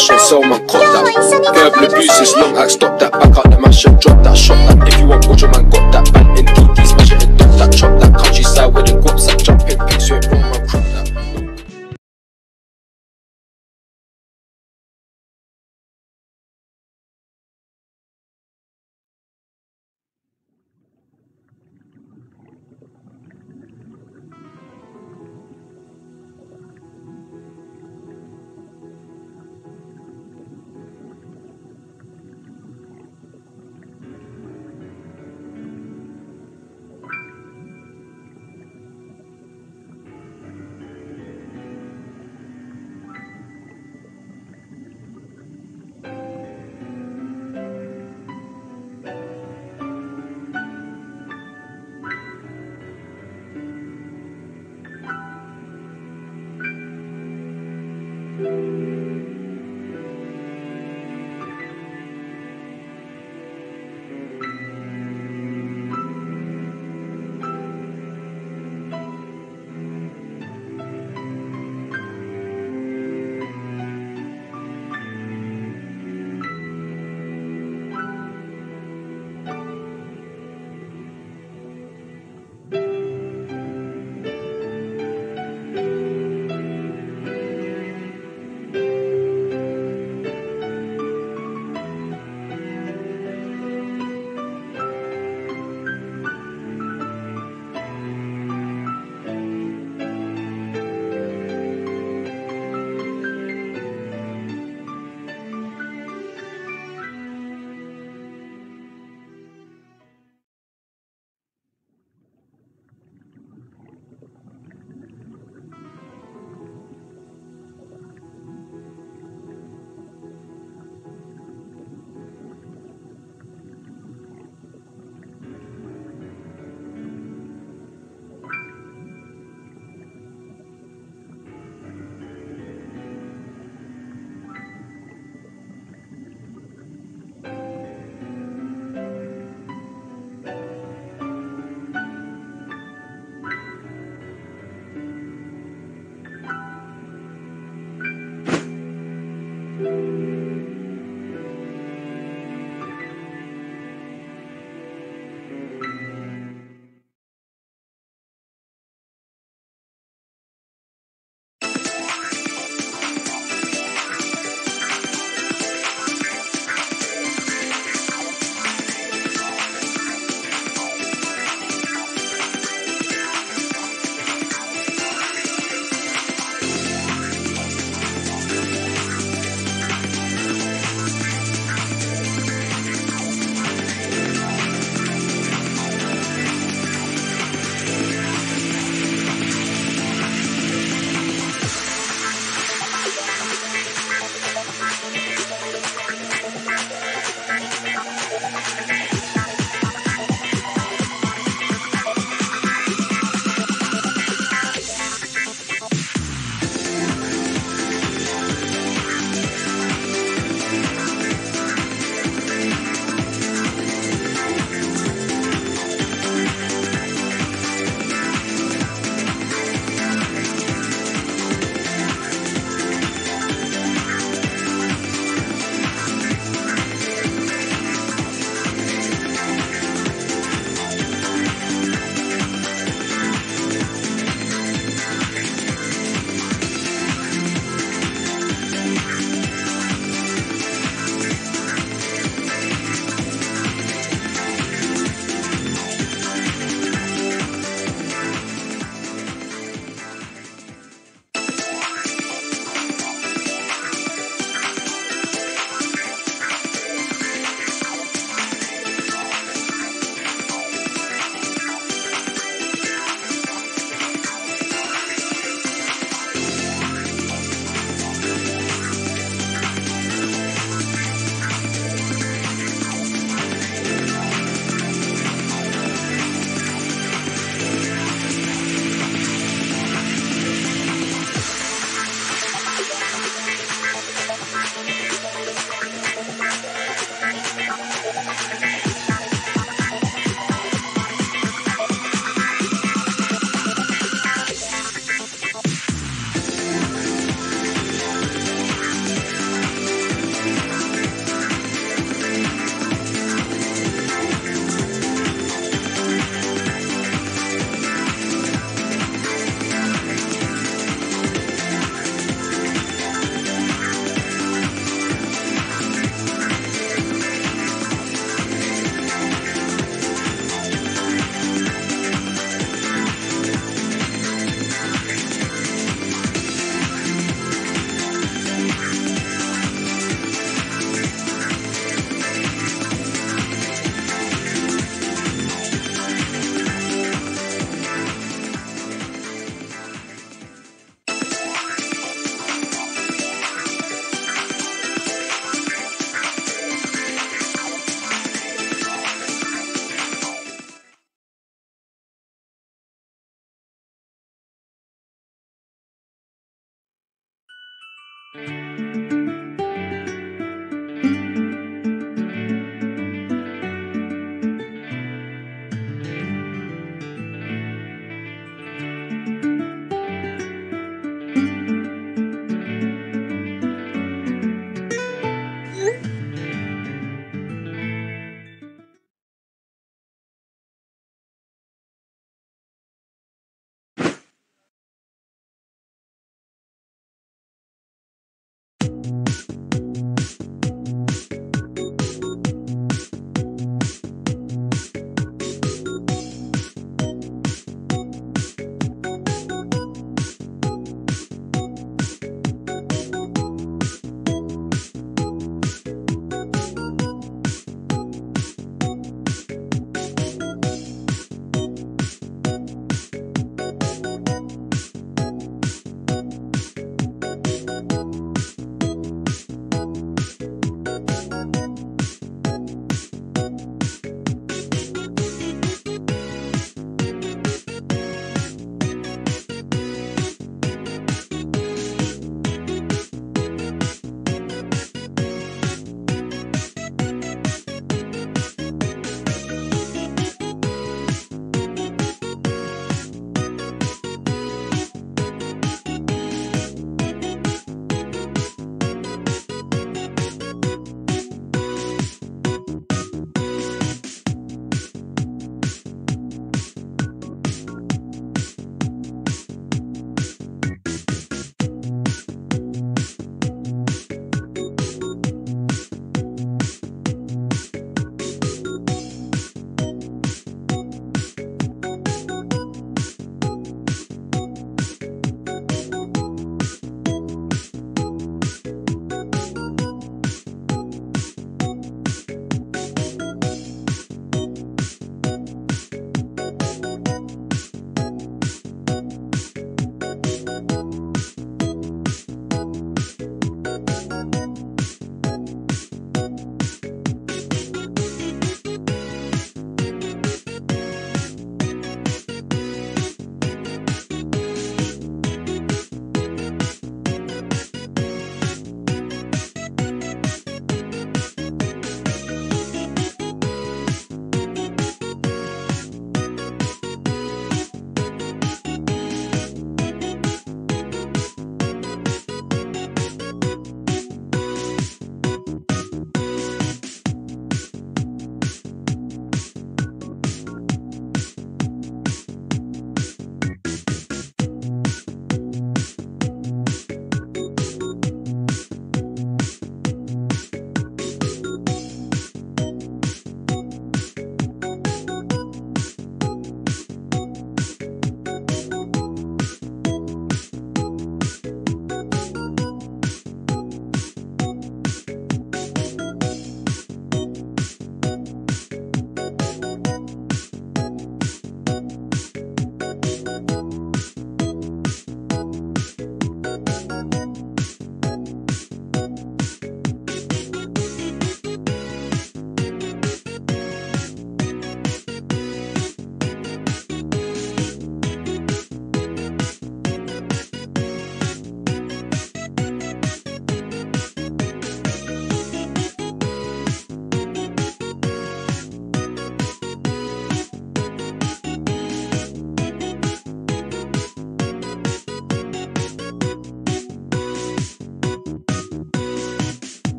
cash on sell, man, cop that. Verbal abuse is long hack, stop that. Back out the mash and drop that, shot that. If you want culture, man, got that. Ban in TD, smash it and dump that. Chop that countryside with the guaps that jump in pigs with it, man, crop that.